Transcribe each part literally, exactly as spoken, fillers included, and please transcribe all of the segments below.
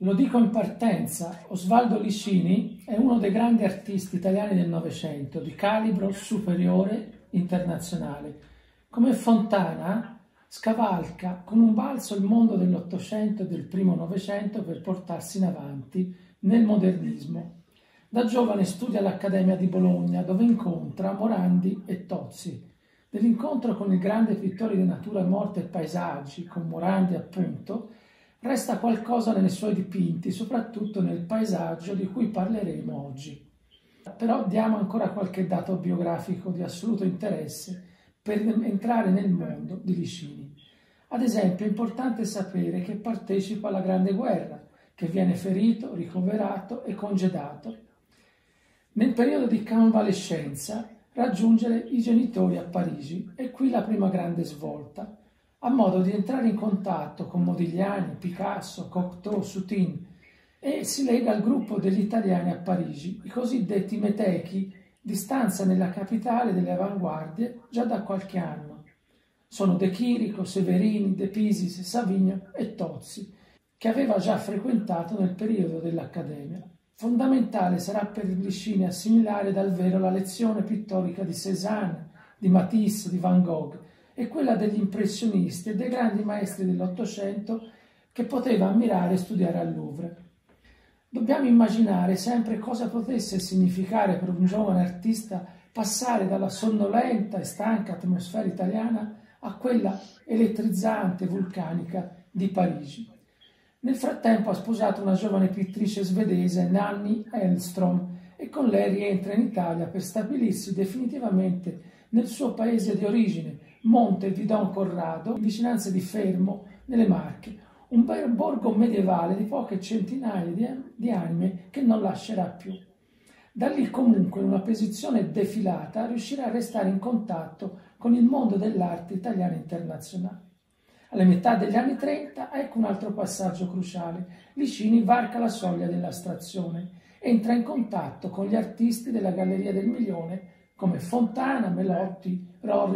Lo dico in partenza, Osvaldo Licini è uno dei grandi artisti italiani del Novecento, di calibro superiore internazionale. Come Fontana, scavalca con un balzo il mondo dell'Ottocento e del primo Novecento per portarsi in avanti nel modernismo. Da giovane studia all'Accademia di Bologna, dove incontra Morandi e Tozzi. Nell'incontro con il grande pittore di natura, morte e paesaggi, con Morandi appunto, resta qualcosa nei suoi dipinti, soprattutto nel paesaggio di cui parleremo oggi. Però diamo ancora qualche dato biografico di assoluto interesse per entrare nel mondo di Licini. Ad esempio è importante sapere che partecipa alla Grande Guerra, che viene ferito, ricoverato e congedato. Nel periodo di convalescenza raggiungere i genitori a Parigi e qui la prima grande svolta. Ha modo di entrare in contatto con Modigliani, Picasso, Cocteau, Soutine e si lega al gruppo degli italiani a Parigi, i cosiddetti metechi, di stanza nella capitale delle avanguardie già da qualche anno. Sono De Chirico, Severini, De Pisis, Savinio e Tozzi, che aveva già frequentato nel periodo dell'Accademia. Fondamentale sarà per Licini assimilare dal vero la lezione pittorica di Cézanne, di Matisse, di Van Gogh, e quella degli impressionisti e dei grandi maestri dell'Ottocento che poteva ammirare e studiare al Louvre. Dobbiamo immaginare sempre cosa potesse significare per un giovane artista passare dalla sonnolenta e stanca atmosfera italiana a quella elettrizzante, vulcanica di Parigi. Nel frattempo ha sposato una giovane pittrice svedese, Nanni Helmström, e con lei rientra in Italia per stabilirsi definitivamente nel suo paese di origine, Montevidon Corrado, in vicinanza di Fermo, nelle Marche, un bel borgo medievale di poche centinaia di, di anime che non lascerà più. Da lì comunque, in una posizione defilata, riuscirà a restare in contatto con il mondo dell'arte italiana internazionale. Alla metà degli anni trenta, ecco un altro passaggio cruciale. Licini varca la soglia dell'astrazione, entra in contatto con gli artisti della Galleria del Milione, come Fontana, Melotti, Rho,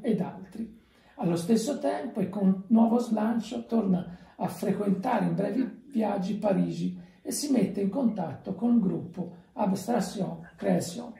ed altri. Allo stesso tempo e con nuovo slancio torna a frequentare in brevi viaggi Parigi e si mette in contatto con il gruppo Abstraction-Création.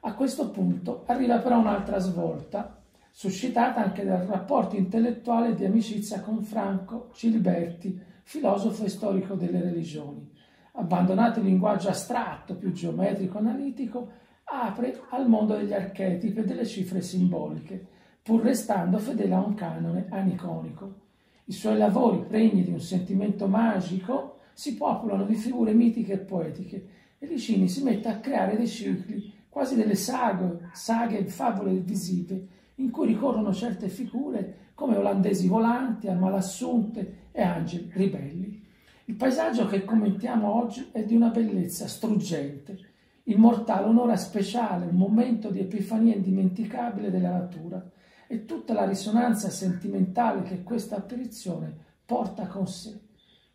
A questo punto arriva però un'altra svolta, suscitata anche dal rapporto intellettuale di amicizia con Franco Ciliberti, filosofo e storico delle religioni. Abbandonato il linguaggio astratto, più geometrico-analitico, apre al mondo degli archetipi e delle cifre simboliche, pur restando fedele a un canone aniconico. I suoi lavori, pregni di un sentimento magico, si popolano di figure mitiche e poetiche e Licini si mette a creare dei cicli, quasi delle saghe, saghe e favole visive, in cui ricorrono certe figure come olandesi volanti, malassunte e angeli ribelli. Il paesaggio che commentiamo oggi è di una bellezza struggente, immortale, un'ora speciale, un momento di epifania indimenticabile della natura e tutta la risonanza sentimentale che questa apparizione porta con sé.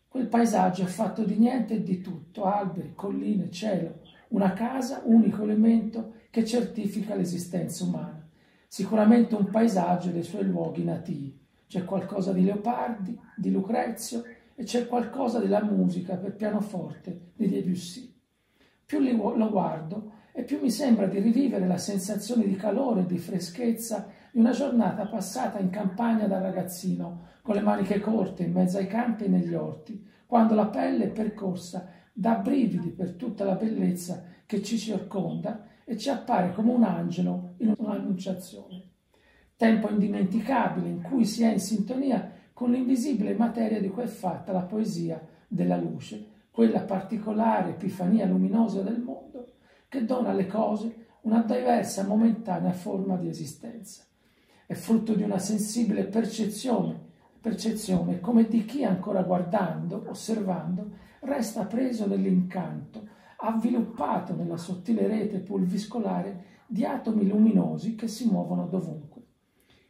Quel paesaggio è fatto di niente e di tutto, alberi, colline, cielo, una casa, unico elemento che certifica l'esistenza umana. Sicuramente un paesaggio dei suoi luoghi nativi. C'è qualcosa di Leopardi, di Lucrezio e c'è qualcosa della musica per pianoforte di Debussy. Più lo guardo e più mi sembra di rivivere la sensazione di calore e di freschezza di una giornata passata in campagna da ragazzino, con le maniche corte in mezzo ai campi e negli orti, quando la pelle è percorsa da brividi per tutta la bellezza che ci circonda e ci appare come un angelo in un'annunciazione. Tempo indimenticabile in cui si è in sintonia con l'invisibile materia di cui è fatta la poesia della luce, quella particolare epifania luminosa del mondo che dona alle cose una diversa momentanea forma di esistenza. È frutto di una sensibile percezione, percezione come di chi ancora guardando, osservando, resta preso nell'incanto, avviluppato nella sottile rete pulviscolare di atomi luminosi che si muovono dovunque.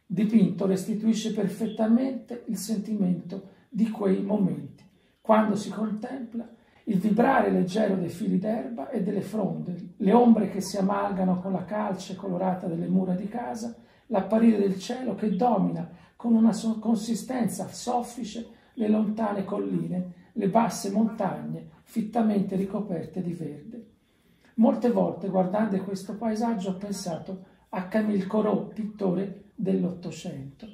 Dipinto restituisce perfettamente il sentimento di quei momenti. Quando si contempla, il vibrare leggero dei fili d'erba e delle fronde, le ombre che si amalgano con la calce colorata delle mura di casa, l'apparire del cielo che domina con una consistenza soffice le lontane colline, le basse montagne fittamente ricoperte di verde. Molte volte, guardando questo paesaggio, ho pensato a Camille Corot, pittore dell'Ottocento.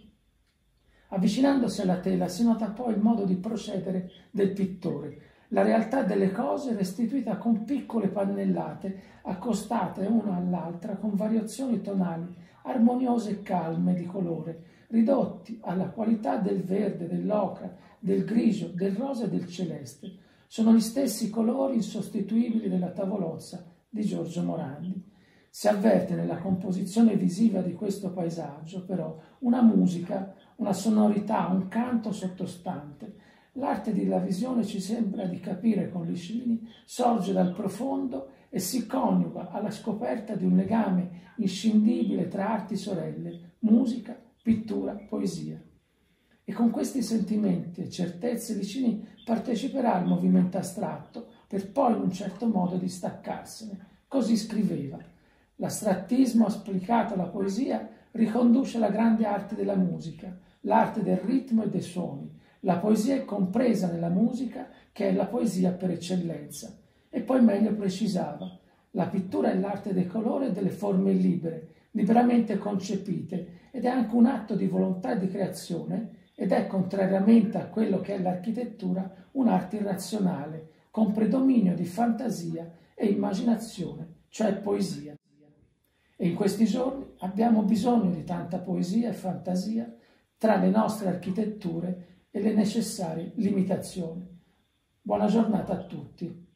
Avvicinandosi alla tela si nota poi il modo di procedere del pittore. La realtà delle cose è restituita con piccole pannellate accostate una all'altra con variazioni tonali, armoniose e calme di colore, ridotti alla qualità del verde, dell'ocra, del grigio, del rosa e del celeste. Sono gli stessi colori insostituibili della tavolozza di Giorgio Morandi. Si avverte nella composizione visiva di questo paesaggio, però, una musica, una sonorità, un canto sottostante. L'arte della visione, ci sembra di capire con Licini, sorge dal profondo e si coniuga alla scoperta di un legame inscindibile tra arti sorelle, musica, pittura, poesia. E con questi sentimenti e certezze Licini parteciperà al movimento astratto, per poi in un certo modo distaccarsene. Così scriveva: l'astrattismo applicato alla poesia riconduce la grande arte della musica, l'arte del ritmo e dei suoni. La poesia è compresa nella musica, che è la poesia per eccellenza. E poi meglio precisava: la pittura è l'arte del colore e delle forme libere, liberamente concepite, ed è anche un atto di volontà di creazione, ed è, contrariamente a quello che è l'architettura, un'arte irrazionale, con predominio di fantasia e immaginazione, cioè poesia. E in questi giorni abbiamo bisogno di tanta poesia e fantasia tra le nostre architetture e le necessarie limitazioni. Buona giornata a tutti.